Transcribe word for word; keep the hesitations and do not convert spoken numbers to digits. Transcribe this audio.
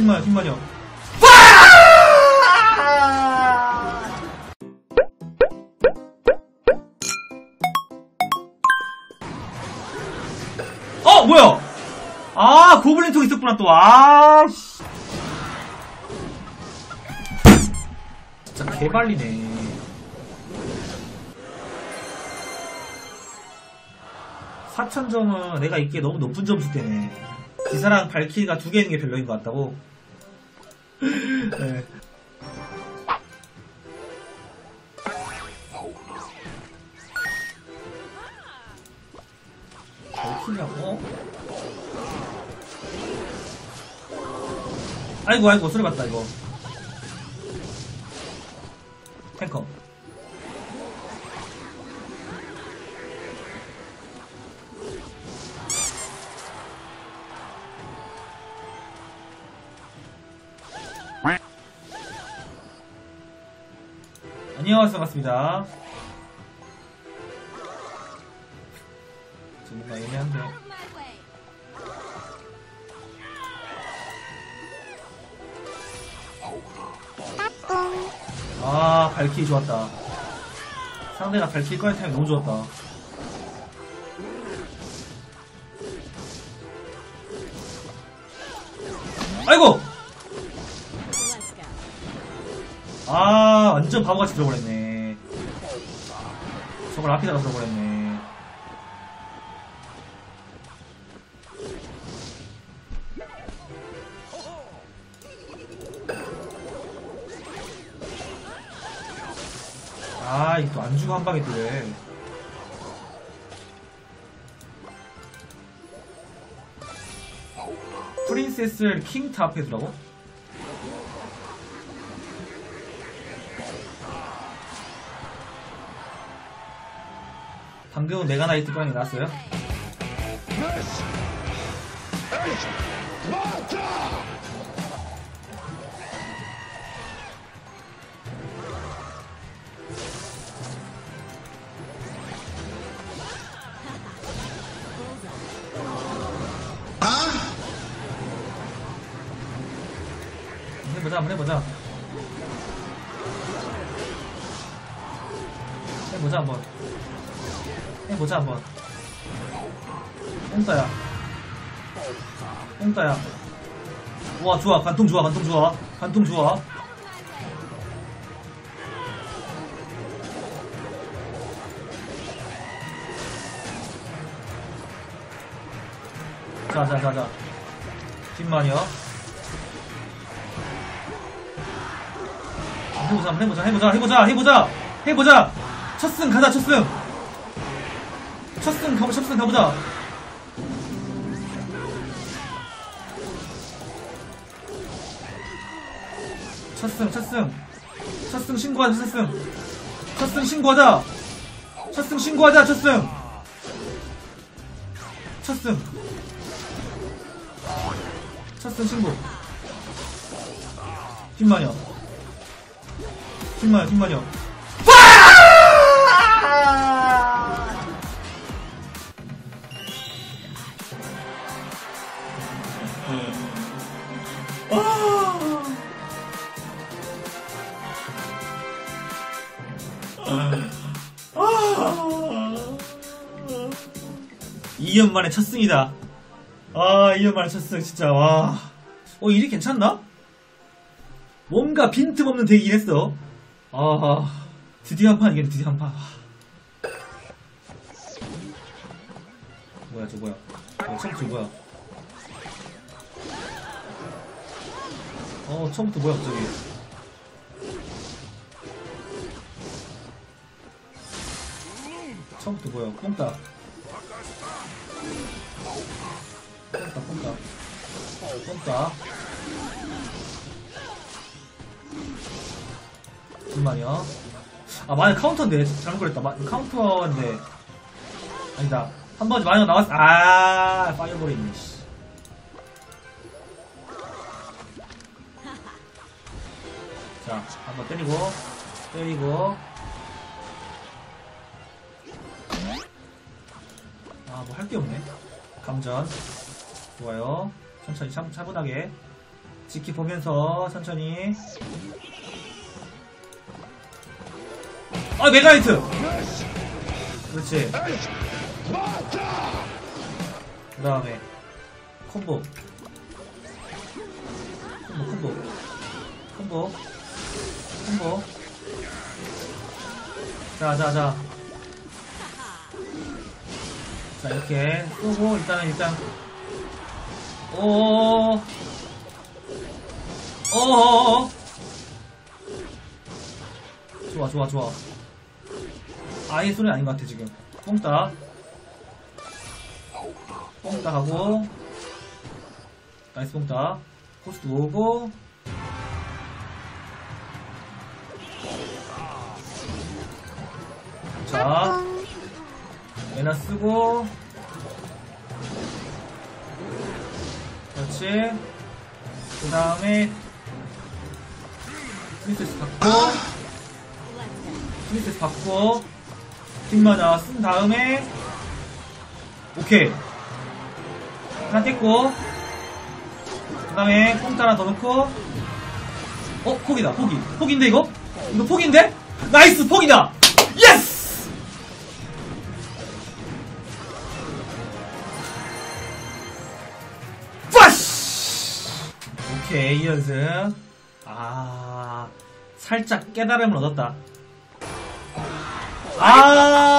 흰마녀 흰마녀 어 뭐야? 아 고블린 통 있었구나 또. 아 씨. 진짜 개발리네. 사천 점은 내가 있기에 너무 높은 점수대네. 기사랑 발키리가 두 개 있는 게 별로인 것 같다고. 네. 발키리라고? 아이고 아이고 소리 봤다 이거. 탱커. 안녕하세요, 반갑습니다. 좀 뭔가 애매한데. 아, 발키리 좋았다. 상대가 발키리 꺼낸 타임 너무 좋았다. 아이고! 아 완전 바보같이 들어버렸네. 저걸 앞에다가 들어버렸네. 아 이거 또 안주고 한방에 뜨네. 프린세스를 킹타 앞에 두라고? 방금은 메가나이트 꽝이 났어요? 해보자 한번 해보자 해보자 한번 해보자 한번. 뽕따야 뽕따야. 와 좋아 관통 좋아 관통 좋아 관통 좋아. 자자자자 뒷마녀. 해보자 한번 해보자 해보자 해보자 해보자 해보자. 첫승 가자 첫승. 첫승 가보자, 첫승 가보자. 첫승, 첫승. 첫승 신고하자, 첫승. 첫승 신고하자. 첫승 신고하자, 첫승. 첫승. 첫승 신고. 흰마녀. 흰마녀, 흰마녀. 이 년 만에 첫 승이다. 아, 이 년 만에 첫 승, 진짜, 와. 어, 일이 괜찮나? 뭔가 빈틈없는 덱이긴 했어. 아, 드디어 한 판, 이게 드디어 한 판. 뭐야, 저 뭐야. 어, 처음부터 뭐야. 어, 처음부터 뭐야, 갑자기. 처음부터 뭐야, 뽕따. 뽕따 뽕따 뽕따 잠만요. 아 만약 카운터인데 잘못 걸렸다. 마, 카운터인데 아니다 한 번에 마녀 나왔어. 아 파이어볼이 있네. 자 한 번 때리고 때리고 아 뭐 할 게 없네. 감전 좋아요. 천천히 참, 차분하게 지켜보면서 천천히. 아, 메가히트! 그렇지. 그 다음에 콤보. 콤보, 콤보. 콤보. 콤보. 자, 자, 자. 자, 이렇게 쏘고, 일단은, 일단. 오오오오. 어어어어. 좋아, 좋아, 좋아. 아예 소리 아닌 것 같아, 지금. 뽕따. 뽕따 가고. 나이스 뽕따. 코스트 오고. 자. 에나 쓰고. 그렇지. 그 다음에. 스미테스 받고. 스미테스 받고. 뒷마다 쓴 다음에 오케이 하나 뗐고 그 다음에 꽁트 하나 더 넣고 어? 폭이다 폭이 폭인데 이거? 이거 폭인데? 나이스 폭이다! 예스! 빠시! 오케이 이 연승 아... 살짝 깨달음을 얻었다 아